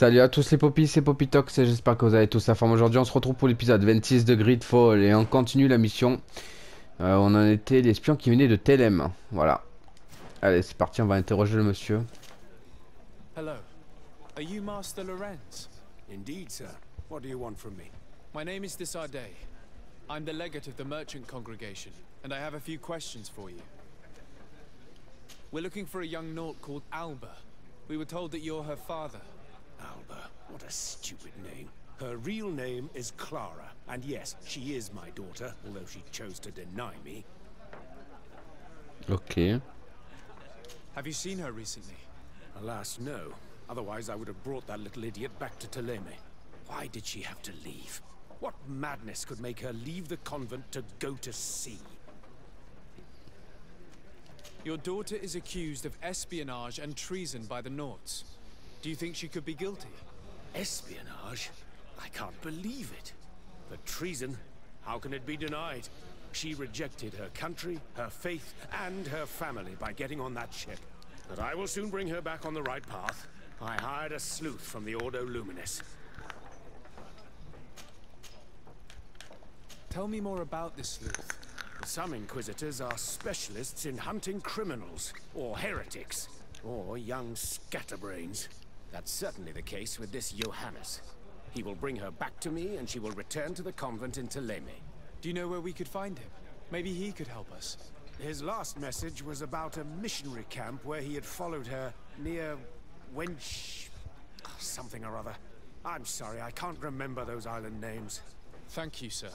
Salut à tous les Poppy, c'est Poppy Talks et j'espère que vous avez tous la forme. Aujourd'hui on se retrouve pour l'épisode 26 de Gridfall et on continue la mission. On en était les espions qui venaient de Teleme. Voilà. Allez, c'est parti, on va interroger le monsieur. Hello. Are you Master Lorenz? Indeed, sir. What do you want from me? My name is de Sardet. I'm the legate of the Merchant Congregation and I have a few questions for you. We're looking for a young Naut called Alba. We were told that you're her father. Alba, what a stupid name. Her real name is Clara, and yes, she is my daughter, although she chose to deny me. Okay. Have you seen her recently? Alas, no. Otherwise, I would have brought that little idiot back to Teleme. Why did she have to leave? What madness could make her leave the convent to go to sea? Your daughter is accused of espionage and treason by the Nauts. Do you think she could be guilty? Espionage? I can't believe it. But treason? How can it be denied? She rejected her country, her faith, and her family by getting on that ship. But I will soon bring her back on the right path. I hired a sleuth from the Ordo Luminous. Tell me more about this sleuth. Some inquisitors are specialists in hunting criminals, or heretics, or young scatterbrains. That's certainly the case with this Johannes. He will bring her back to me and she will return to the convent in Teleme. Do you know where we could find him? Maybe he could help us. His last message was about a missionary camp where he had followed her near Wench... something or other. I'm sorry, I can't remember those island names. Thank you, sir.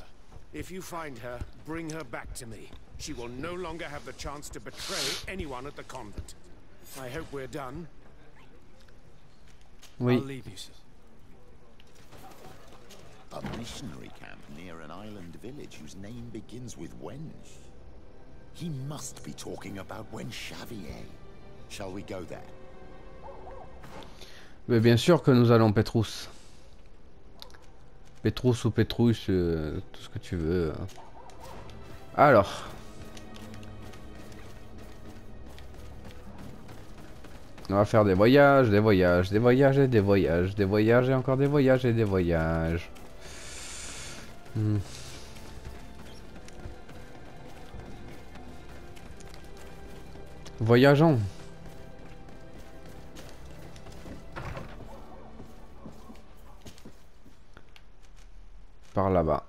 If you find her, bring her back to me. She will no longer have the chance to betray anyone at the convent. I hope we're done. Oui. A missionary camp near an island village whose name begins with Wench. He must be talking about Wenchevalier. Shall we go there? Mais bien sûr que nous allons, Petrus. Petrus ou Petrus, tout ce que tu veux. Alors. On va faire des voyages et encore des voyages et des voyages. Voyageons. Par là-bas.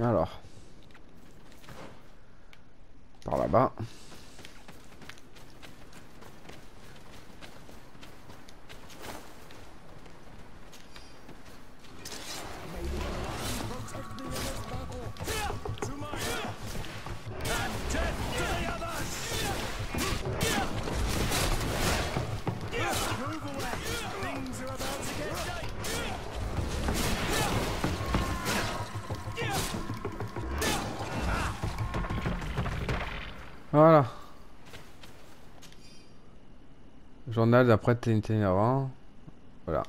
Alors, par là-bas. Voilà. Journal d'un prêtre itinérant. Voilà.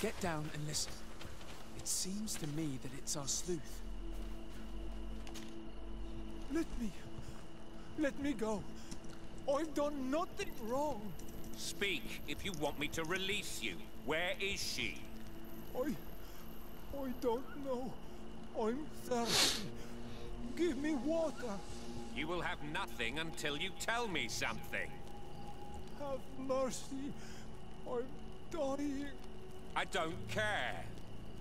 Get down and listen. It seems to me that it's our sleuth. Let me go. I've done nothing wrong. Speak if you want me to release you. Where is she? I don't know. I'm thirsty. Give me water. You will have nothing until you tell me something. Have mercy. I'm dying. I don't care.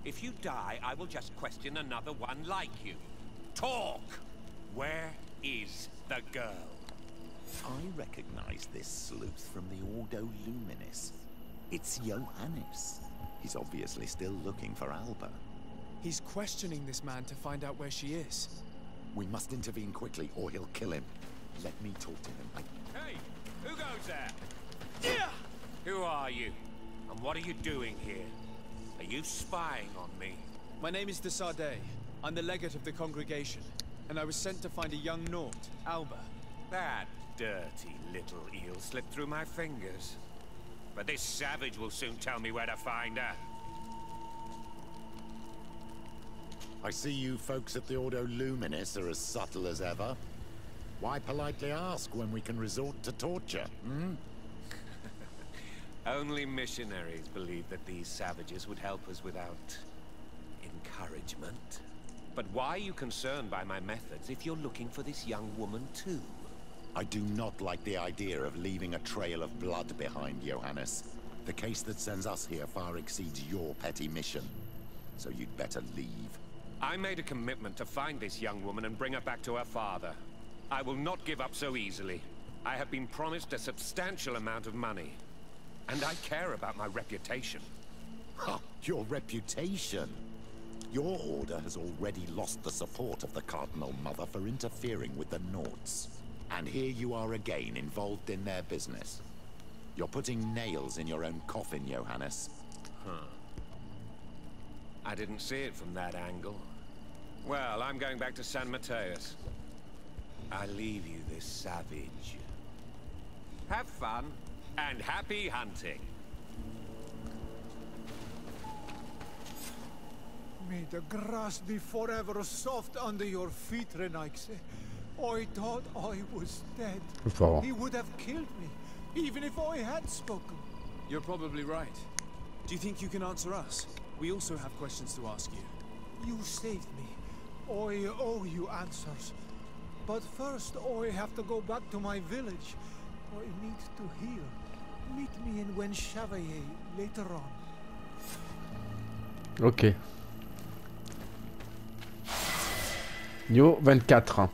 If you die, I will just question another one like you. Talk! Where is the girl? I recognize this sleuth from the Ordo Luminous. It's Johannes. He's obviously still looking for Alba. He's questioning this man to find out where she is. We must intervene quickly, or he'll kill him. Let me talk to him. Hey! Who goes there? Yeah! Who are you? And what are you doing here? Are you spying on me? My name is de Sardet. I'm the legate of the congregation, and I was sent to find a young Naut, Alba. That dirty little eel slipped through my fingers. But this savage will soon tell me where to find her. I see you folks at the Ordo Luminous are as subtle as ever. Why politely ask when we can resort to torture, hmm? Only missionaries believe that these savages would help us without encouragement. But why are you concerned by my methods if you're looking for this young woman too? I do not like the idea of leaving a trail of blood behind, Johannes. The case that sends us here far exceeds your petty mission. So you'd better leave. I made a commitment to find this young woman and bring her back to her father. I will not give up so easily. I have been promised a substantial amount of money. And I care about my reputation. Ha! Your reputation? Your order has already lost the support of the Cardinal Mother for interfering with the Nauts. And here you are again, involved in their business. You're putting nails in your own coffin, Johannes. Huh. I didn't see it from that angle. Well, I'm going back to Saint Matthias. I leave you this savage. Have fun, and happy hunting. May the grass be forever soft under your feet, Renaisse. I thought I was dead. He would have killed me, even if I had spoken. You're probably right. Do you think you can answer us? We also have questions to ask you. You saved me. I owe you answers. But first, I have to go back to my village. I need to heal. Meet me in Wenchevalier later on. Ok. Niveau 24.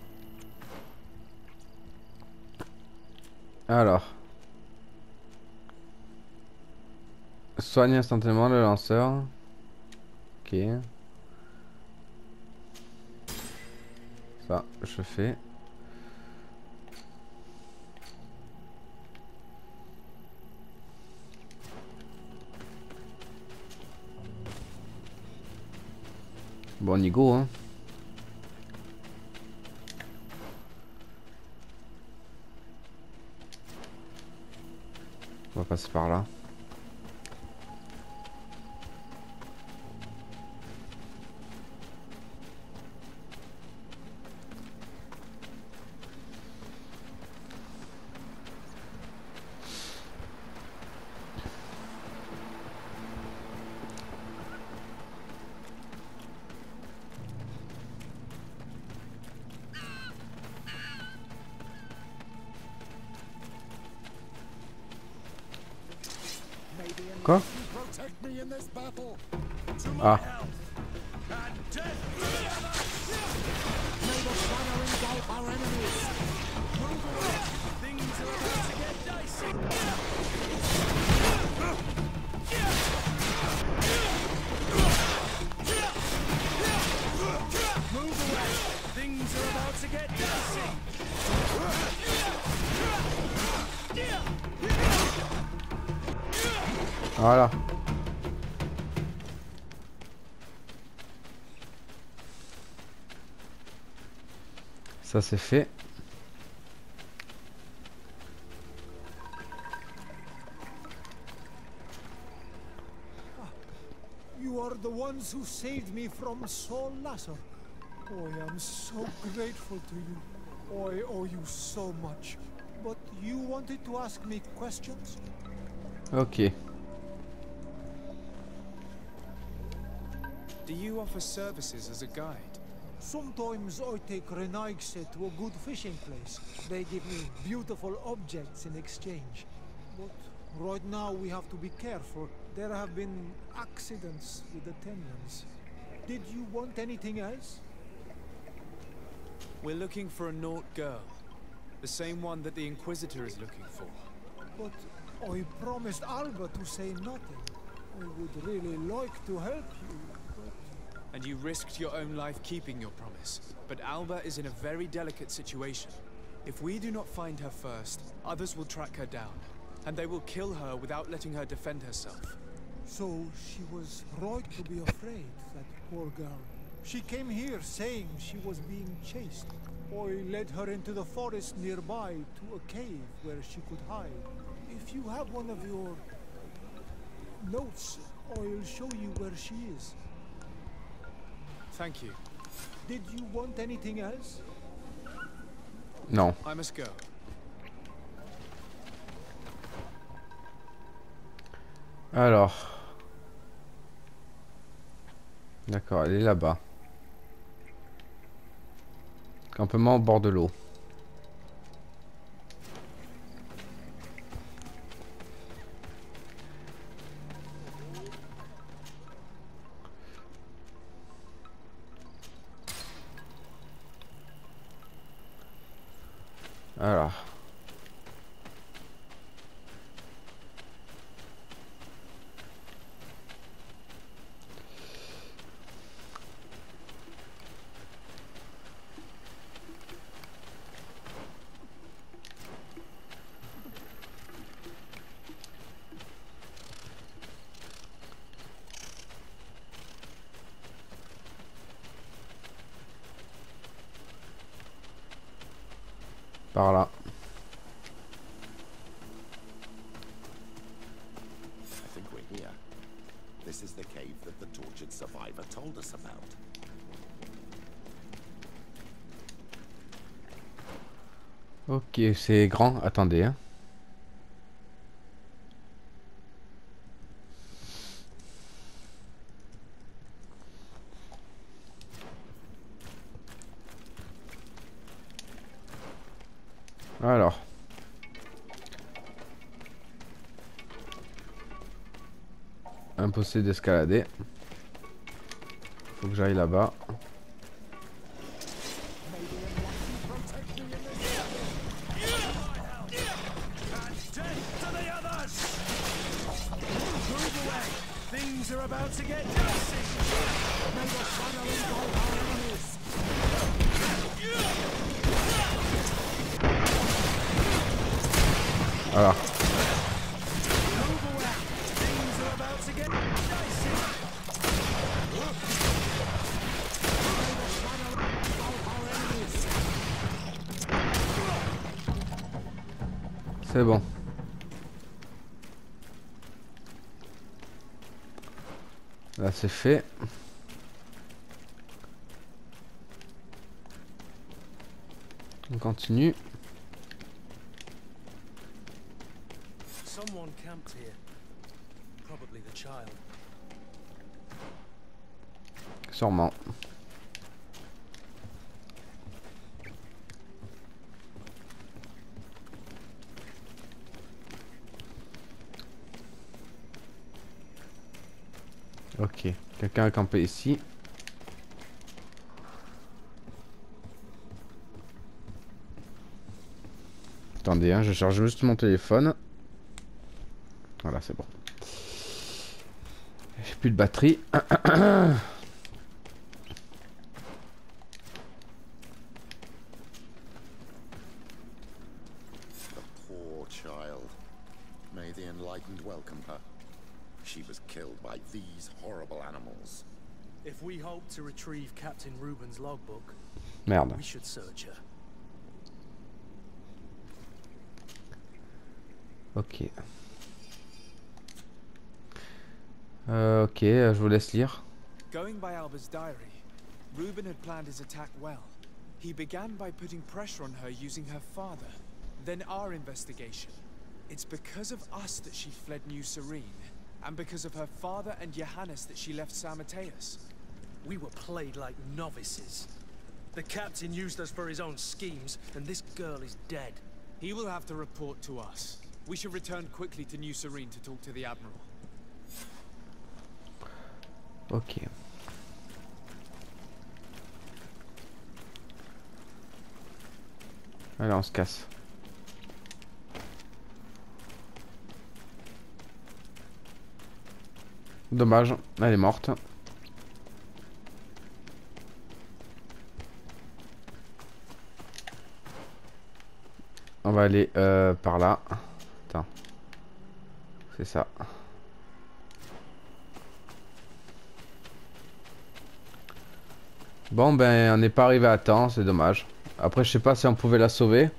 Alors, soigne instantanément le lanceur. Ok. Ça, je fais. Bon, on y go, hein. On va passer par là. Ah. Voilà. Ça c'est fait. You are the ones who saved me from Saul Lasser. I am so grateful to you. I owe you so much. But you wanted to ask me questions? Okay. Do you offer services as a guide? Sometimes I take Renaisse to a good fishing place. They give me beautiful objects in exchange. But Right now we have to be careful. There have been accidents with attendants. Did you want anything else? We're looking for a Naut girl. The same one that the Inquisitor is looking for. But I promised Alba to say nothing. I would really like to help you, but... And you risked your own life keeping your promise. But Alba is in a very delicate situation. If we do not find her first, others will track her down. And they will kill her without letting her defend herself. So she was right to be afraid, that poor girl. She came here saying she was being chased. I led her into the forest nearby to a cave where she could hide. If you have one of your notes, I'll show you where she is. Thank you. Did you want anything else? No. I must go. Alors. D'accord, elle est là-bas. Campement au bord de l'eau. Alors. Par là. I think we're here. This is the cave that the tortured survivor told us about. Ok, c'est grand. Attendez, hein. Alors. Impossible d'escalader. Faut que j'aille là-bas. Alors. C'est bon. Là, c'est fait. On continue. Someone camped here. Probably the child. Sûrement. Ok, quelqu'un a campé ici. Attendez, hein, je charge juste mon téléphone. Voilà, c'est bon. J'ai plus de batterie. The poor child. May the enlightened welcome her. She was killed by these horrible animals. If we hope to retrieve Captain Ruben's logbook, merde. We should search her. Ok. Ok, je vous laisse lire. Going by Alba's diary, Ruben had planned his attack well. He began by putting pressure on her using her father, then our investigation. It's because of us that she fled New Serene, and because of her father and Johannes that she left Saint Matthias. We were played like novices. The captain used us for his own schemes, and this girl is dead. He will have to report to us. We should return quickly to New Serene to talk to the Admiral. Okay. Allez, on se casse. Dommage, elle est morte. On va aller par là. Attends. C'est ça. Bon ben on n'est pas arrivé à temps, c'est dommage. Après je sais pas si on pouvait la sauver.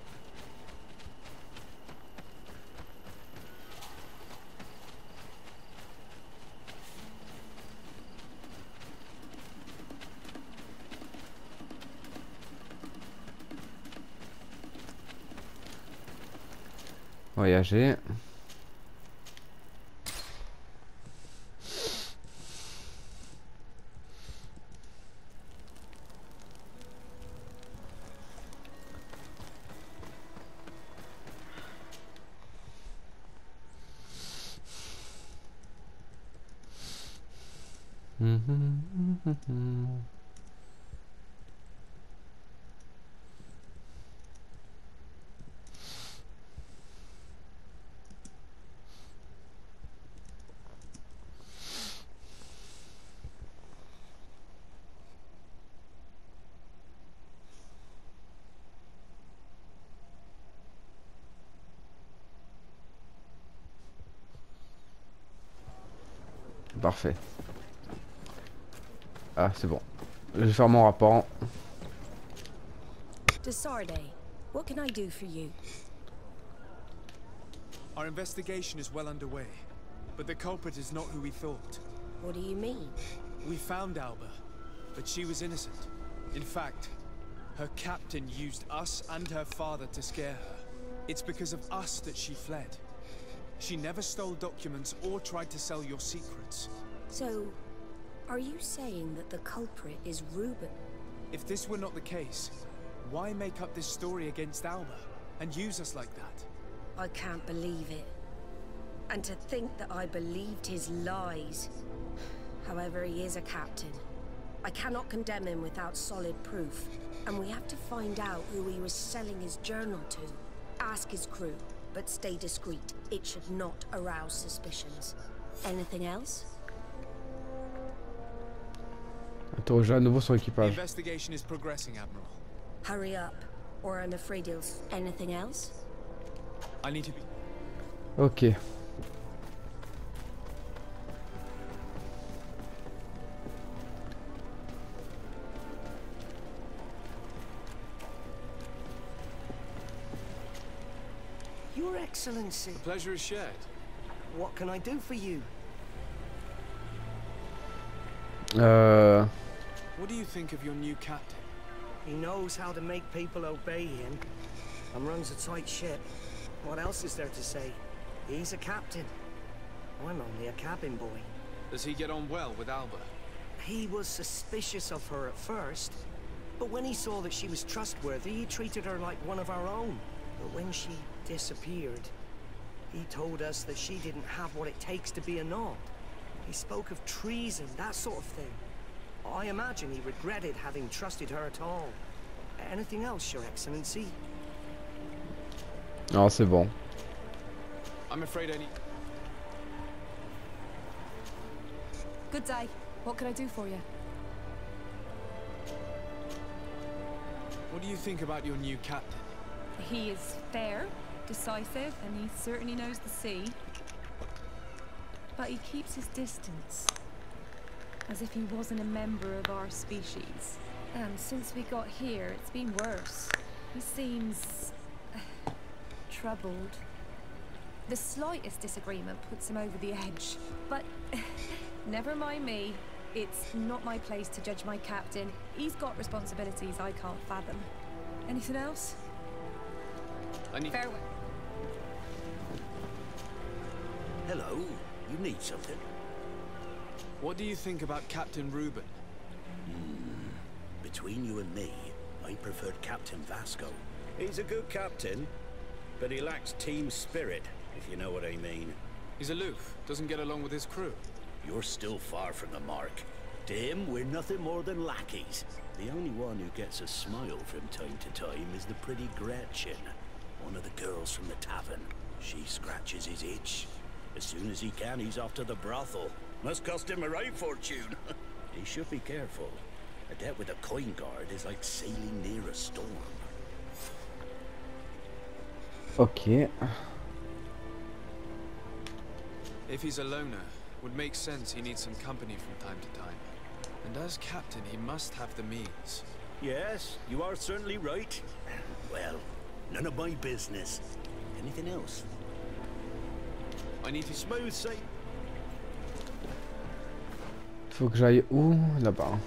Voyager. Parfait. Ah, c'est bon. Je vais faire mon rapport. De Sardet, what can I do for you? Our investigation is well underway, but the culprit is not who we thought. What do you mean? We found Alba, but she was innocent. In fact, her captain used us and her father to scare her. It's because of us that she fled. She never stole documents or tried to sell your secrets. So, are you saying that the culprit is Ruben? If this were not the case, why make up this story against Alba and use us like that? I can't believe it. And to think that I believed his lies. However, he is a captain. I cannot condemn him without solid proof. And we have to find out who he was selling his journal to. Ask his crew. But stay discreet. It should not arouse suspicions. Anything else? Interroger à nouveau son équipage. Investigation is progressing, Admiral. Hurry up, or I'm afraid you'll. Anything else? I need to be. Okay. Your Excellency. The pleasure is shared. What can I do for you? What do you think of your new captain? He knows how to make people obey him and runs a tight ship. What else is there to say? He's a captain. I'm only a cabin boy. Does he get on well with Alba? He was suspicious of her at first, but when he saw that she was trustworthy, he treated her like one of our own. But when she disappeared, he told us that she didn't have what it takes to be a Naut. He spoke of treason, that sort of thing. I imagine he regretted having trusted her at all. Anything else, Your Excellency? Oh, c'est bon. I'm afraid I need... Good day. What can I do for you? What do you think about your new captain? He is fair, decisive, and he certainly knows the sea. But he keeps his distance, as if he wasn't a member of our species. And since we got here, it's been worse. He seems... troubled. The slightest disagreement puts him over the edge. But never mind me. It's not my place to judge my captain. He's got responsibilities I can't fathom. Anything else? Farewell. Hello, you need something. What do you think about Captain Ruben? Between you and me, I preferred Captain Vasco. He's a good captain, but he lacks team spirit. if you know what I mean. He's aloof, doesn't get along with his crew. You're still far from the mark. To him, we're nothing more than lackeys. The only one who gets a smile from time to time is the pretty Gretchen, one of the girls from the tavern. She scratches his itch. As soon as he can, he's off to the brothel. Must cost him a right fortune. He should be careful. A debt with a coin guard is like sailing near a storm. Okay. If he's a loner, would make sense he needs some company from time to time. And as captain, he must have the means. Yes, you are certainly right. Well, none of my business. Anything else? I need to smooth say. Faut que j'aille où? Là-bas.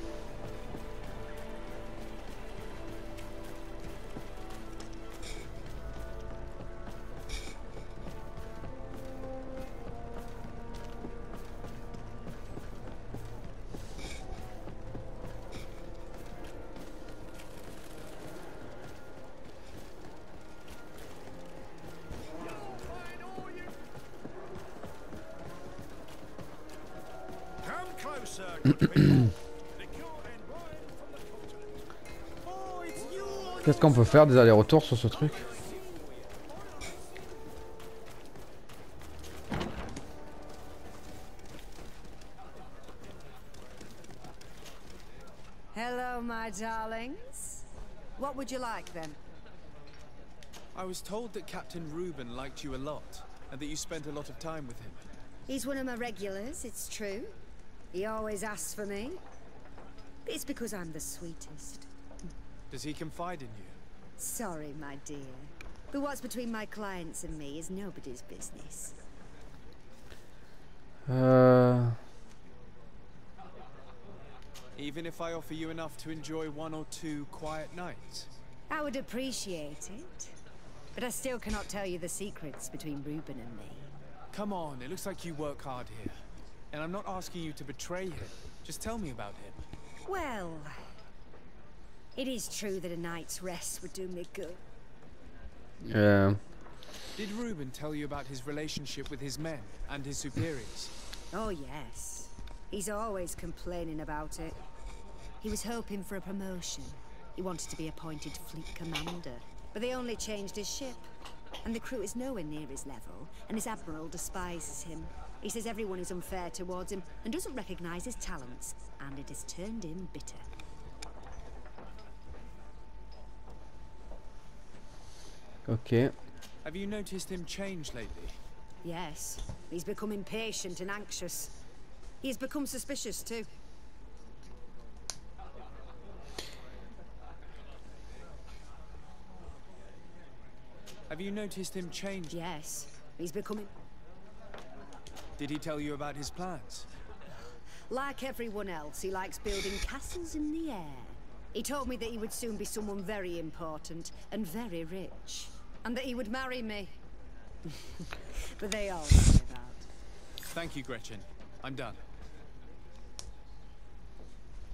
Qu'est-ce qu'on peut faire des allers-retours sur ce truc? Hello, my darlings. What would you like then? I was told that Captain Ruben liked you a lot and that you spent a lot of time with him. He's one of my regulars, it's true. He always asks for me. But it's because I'm the sweetest. Does he confide in you? Sorry, my dear. But what's between my clients and me is nobody's business. Even if I offer you enough to enjoy one or two quiet nights? I would appreciate it. But I still cannot tell you the secrets between Ruben and me. Come on, it looks like you work hard here. And I'm not asking you to betray him. Just tell me about him. Well, it is true that a night's rest would do me good. Yeah. Did Ruben tell you about his relationship with his men and his superiors? Oh, yes. He's always complaining about it. He was hoping for a promotion. He wanted to be appointed fleet commander. But they only changed his ship. And the crew is nowhere near his level. And his admiral despises him. He says everyone is unfair towards him and doesn't recognize his talents, and it has turned him bitter. Okay. Have you noticed him change lately? Yes. He's become impatient and anxious. He has become suspicious too. Have you noticed him change? Yes. He's becoming... Did he tell you about his plans? Like everyone else, he likes building castles in the air. He told me that he would soon be someone very important and very rich. And that he would marry me. But they all know that. Thank you, Gretchen. I'm done.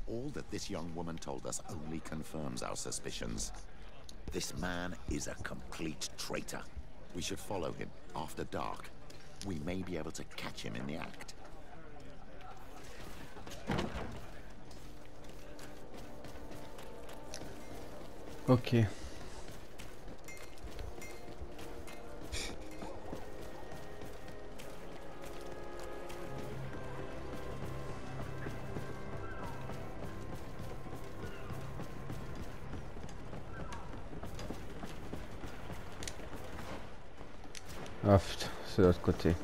All that this young woman told us only confirms our suspicions. This man is a complete traitor. We should follow him after dark. We may be able to catch him in the act. Okay. Ah putain, c'est de l'autre côté.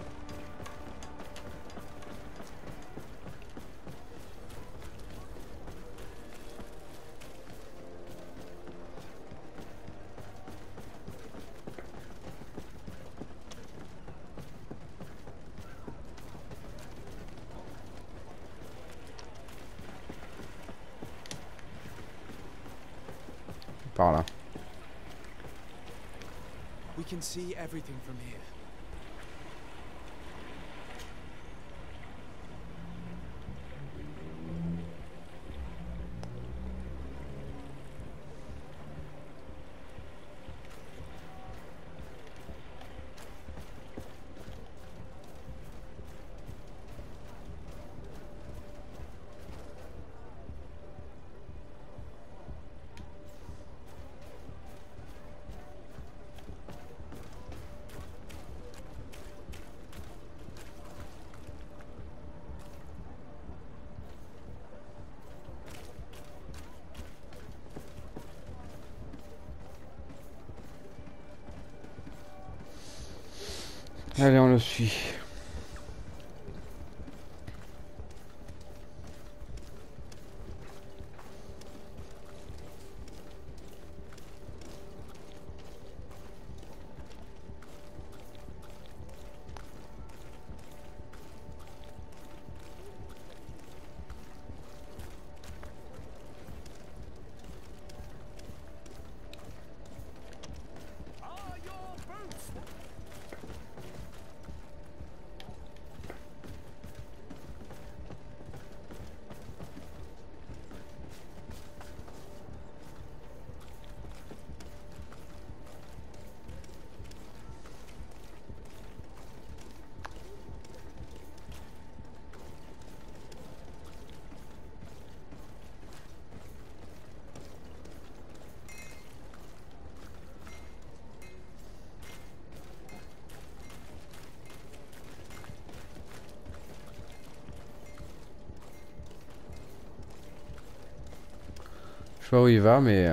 Par là. We can see everything from here. Allez, on le suit. Je sais pas où il va, mais...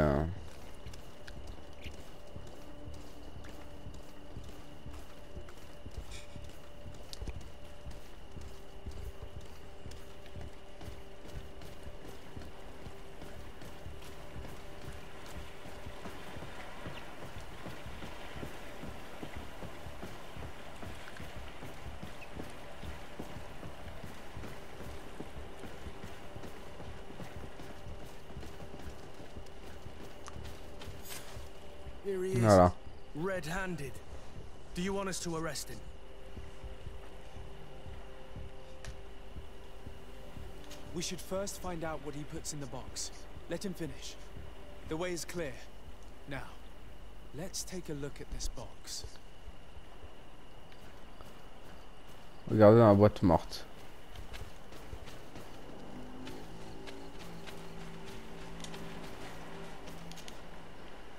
Voilà. Red-handed. Do you want us to arrest him? We should first find out what he puts in the box. Let him finish. The way is clear. Now, let's take a look at this box. Regardez dans la boîte morte.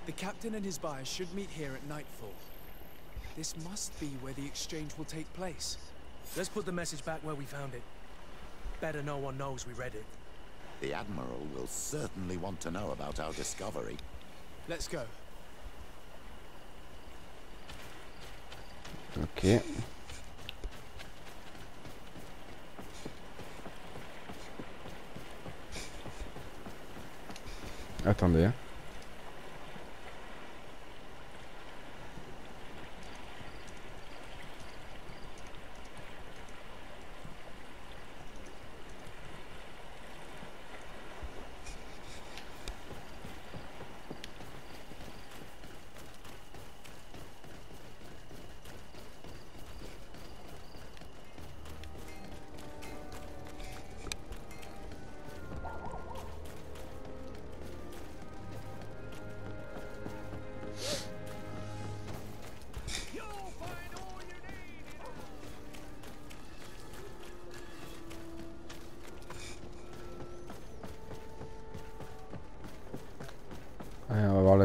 The captain and his buyers should meet here at nightfall. This must be where the exchange will take place. Let's put the message back where we found it. Better no one knows we read it. The Admiral will certainly want to know about our discovery. Let's go. Okay. Attendez.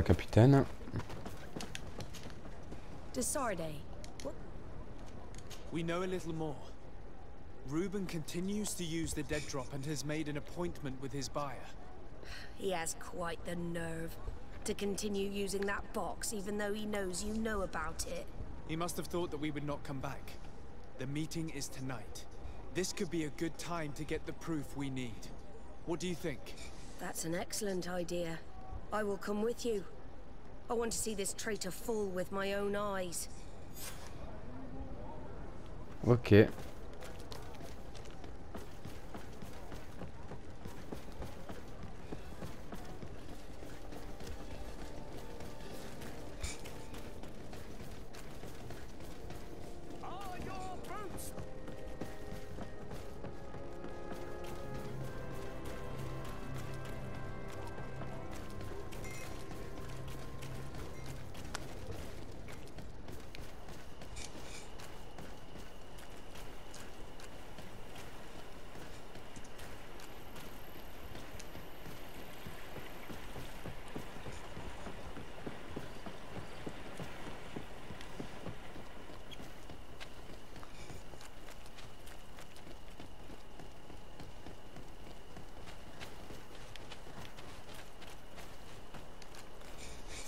Capitaine. De Sardet. We know a little more. Ruben continues to use the dead drop and has made an appointment with his buyer. He has quite the nerve to continue using that box even though he knows you know about it. He must have thought that we would not come back. The meeting is tonight. This could be a good time to get the proof we need. What do you think? That's an excellent idea. I will come with you. I want to see this traitor fall with my own eyes. Okay.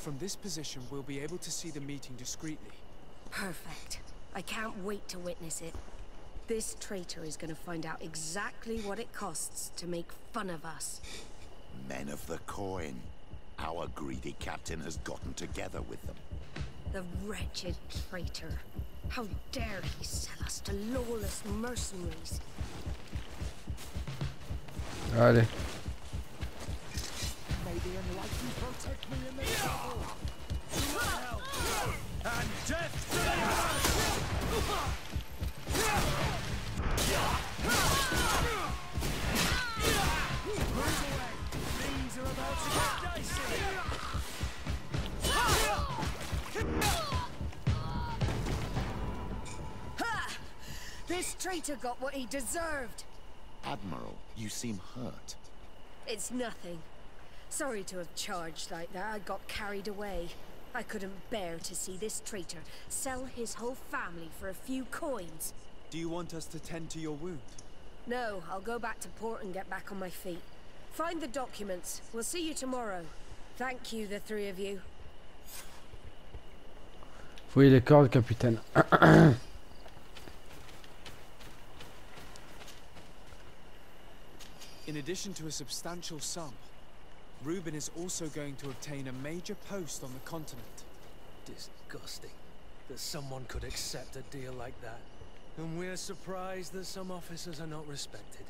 From this position, we'll be able to see the meeting discreetly. Perfect. I can't wait to witness it. This traitor is going to find out exactly what it costs to make fun of us. Men of the coin. Our greedy captain has gotten together with them. The wretched traitor. How dare he sell us to lawless mercenaries? Alrighty. May the enlightened protect me in the battle. And death to them! Are about to get dicey. Ha! This traitor got what he deserved. Admiral, you seem hurt. It's nothing. Sorry to have charged like that. I got carried away. I couldn't bear to see this traitor sell his whole family for a few coins. Do you want us to tend to your wound? No, I'll go back to port and get back on my feet. Find the documents. We'll see you tomorrow. Thank you, the three of you. Fouillez les cordes, capitaine. In addition to a substantial sum, Ruben is also going to obtain a major post on the continent. Disgusting that someone could accept a deal like that. And we're surprised that some officers are not respected.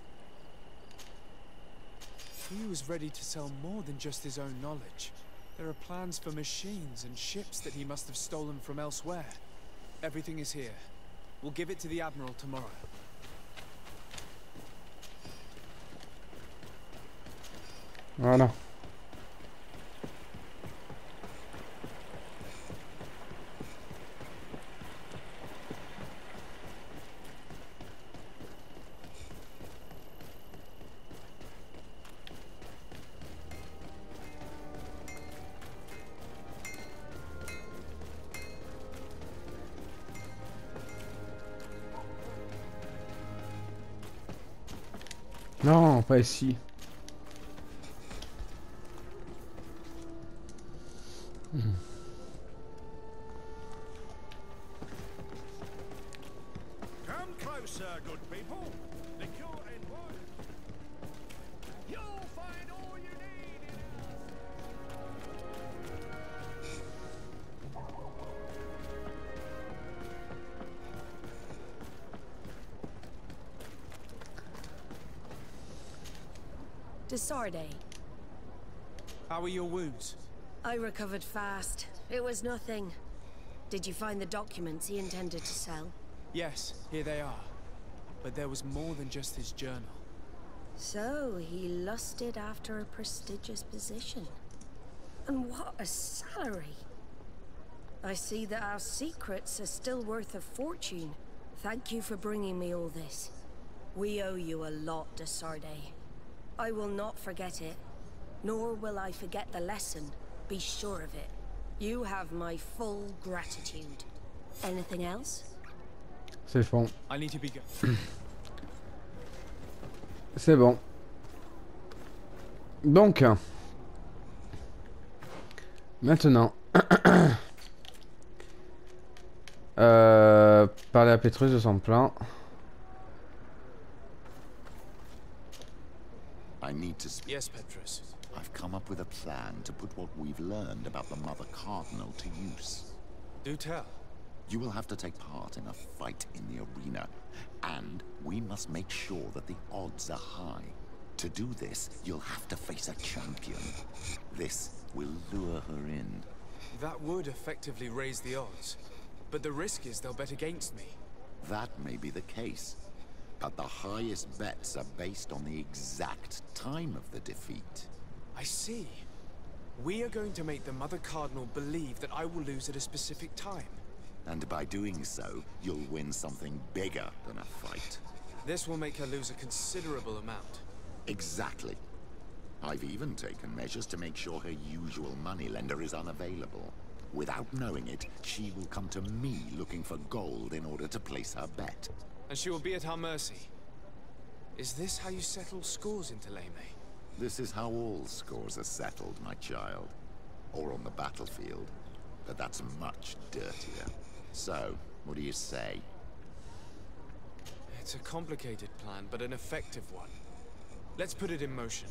He was ready to sell more than just his own knowledge. There are plans for machines and ships that he must have stolen from elsewhere. Everything is here. We'll give it to the Admiral tomorrow. Oh no. Non, pas ici. Come closer, good people. The cure in one. You'll find all you need in us. De Sardet. How are your wounds? I recovered fast. It was nothing. Did you find the documents he intended to sell? Yes, here they are. But there was more than just his journal. So he lusted after a prestigious position. And what a salary! I see that our secrets are still worth a fortune. Thank you for bringing me all this. We owe you a lot, De Sardet. I will not forget it, nor will I forget the lesson. Be sure of it. You have my full gratitude. Anything else? C'est bon. I need to be good. C'est bon. Donc, maintenant, parler à Pétrus de son plan. I need to speak. Yes, Petrus. I've come up with a plan to put what we've learned about the Mother Cardinal to use. Do tell. You will have to take part in a fight in the arena, and we must make sure that the odds are high. To do this, you'll have to face a champion. This will lure her in. That would effectively raise the odds, but the risk is they'll bet against me. That may be the case. But the highest bets are based on the exact time of the defeat. I see. We are going to make the Mother Cardinal believe that I will lose at a specific time. And by doing so, you'll win something bigger than a fight. This will make her lose a considerable amount. Exactly. I've even taken measures to make sure her usual moneylender is unavailable. Without knowing it, she will come to me looking for gold in order to place her bet. And she will be at our mercy. Is this how you settle scores in Teleme? This is how all scores are settled, my child. Or on the battlefield. But that's much dirtier. So, What do you say? It's a complicated plan, but an effective one. Let's put it in motion.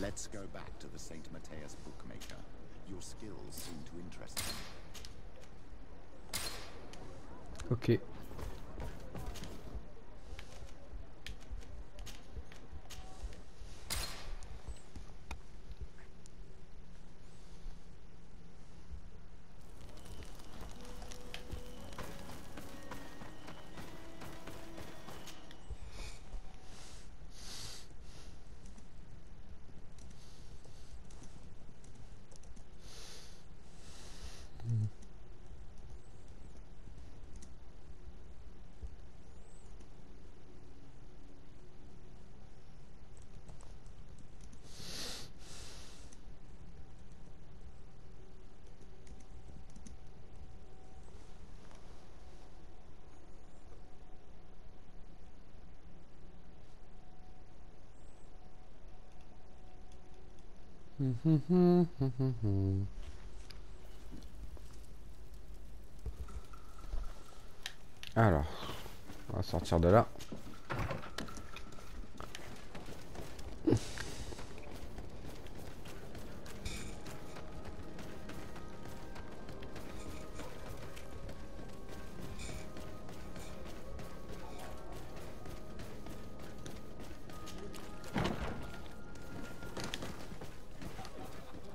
Let's go back to the Saint Matthias bookmaker. Your skills seem to interest him. Okay. Alors, on va sortir de là.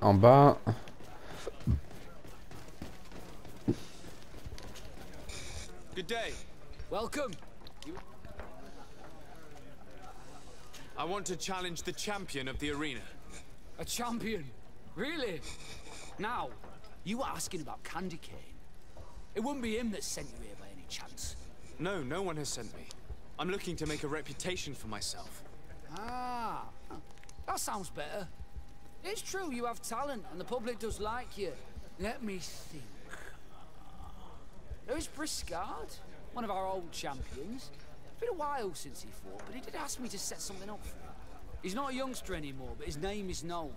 En bas. Good day. Welcome. I want to challenge the champion of the arena. A champion? Really? Now, you were asking about Candy Kane. It wouldn't be him that sent you here by any chance. No, no one has sent me. I'm looking to make a reputation for myself. Ah, that sounds better. It's true, you have talent, and the public does like you. Let me think. There's Briscard, one of our old champions. It's been a while since he fought, but he did ask me to set something up for him. He's not a youngster anymore, but his name is known.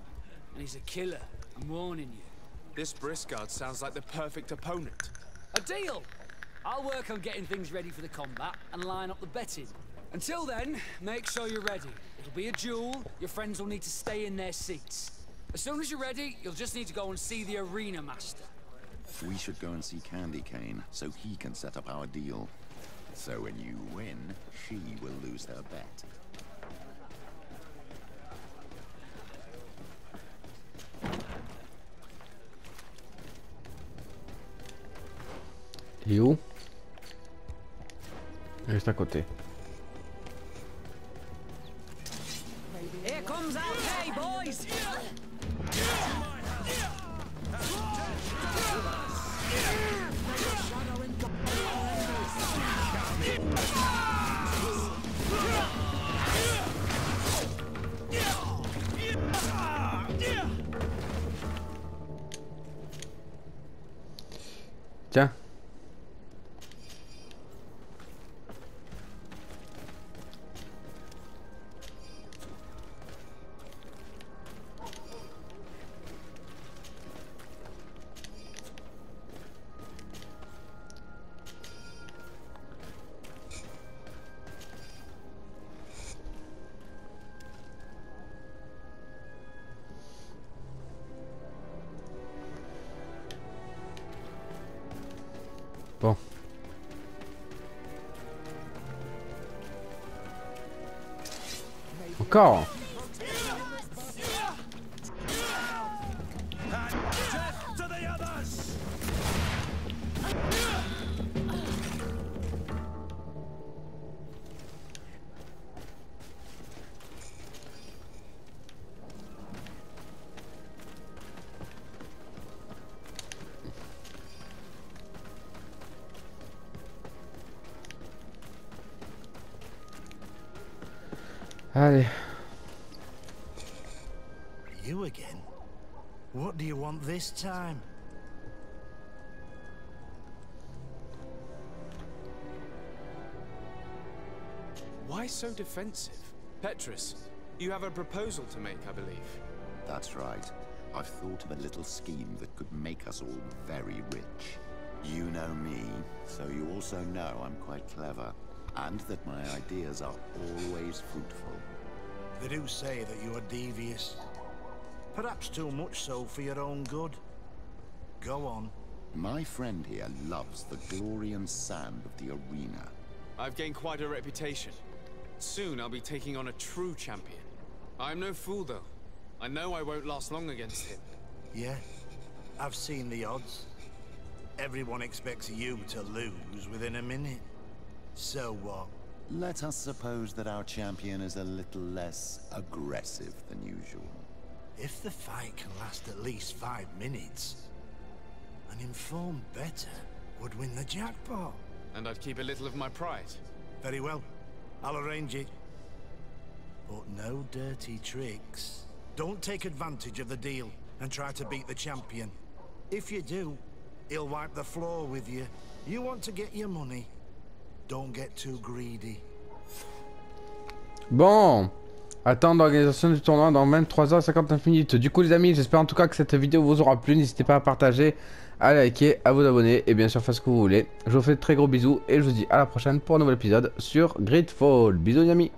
And he's a killer, I'm warning you. This Briscard sounds like the perfect opponent. A deal! I'll work on getting things ready for the combat and line up the betting. Until then, make sure you're ready. It'll be a duel, your friends will need to stay in their seats. As soon as you're ready, you'll just need to go and see the arena master. We should go and see Candy Cane, so he can set up our deal. So when you win, she will lose her bet. You? Juste à côté. Here comes our day, boys! Tiens. Encore. Allez. You again? What do you want this time? Why so defensive? Petrus, you have a proposal to make, I believe. That's right. I've thought of a little scheme that could make us all very rich. You know me, so you also know I'm quite clever, and that my ideas are always fruitful. They do say that you are devious. Perhaps too much so for your own good. Go on. My friend here loves the glory and sound of the arena. I've gained quite a reputation. Soon I'll be taking on a true champion. I'm no fool, though. I know I won't last long against him. Yeah, I've seen the odds. Everyone expects you to lose within a minute. So what? Let us suppose that our champion is a little less aggressive than usual. If the fight can last at least 5 minutes, an informed bettor would win the jackpot. And I'd keep a little of my pride. Very well. I'll arrange it. But no dirty tricks. Don't take advantage of the deal and try to beat the champion. If you do, he'll wipe the floor with you. You want to get your money. Don't get too greedy. Bon. Attendre l'organisation du tournoi dans 23h59. Du coup les amis, j'espère en tout cas que cette vidéo vous aura plu. N'hésitez pas à partager, à liker, à vous abonner et bien sûr faire ce que vous voulez. Je vous fais de très gros bisous et je vous dis à la prochaine pour un nouvel épisode sur Gridfall. Bisous les amis.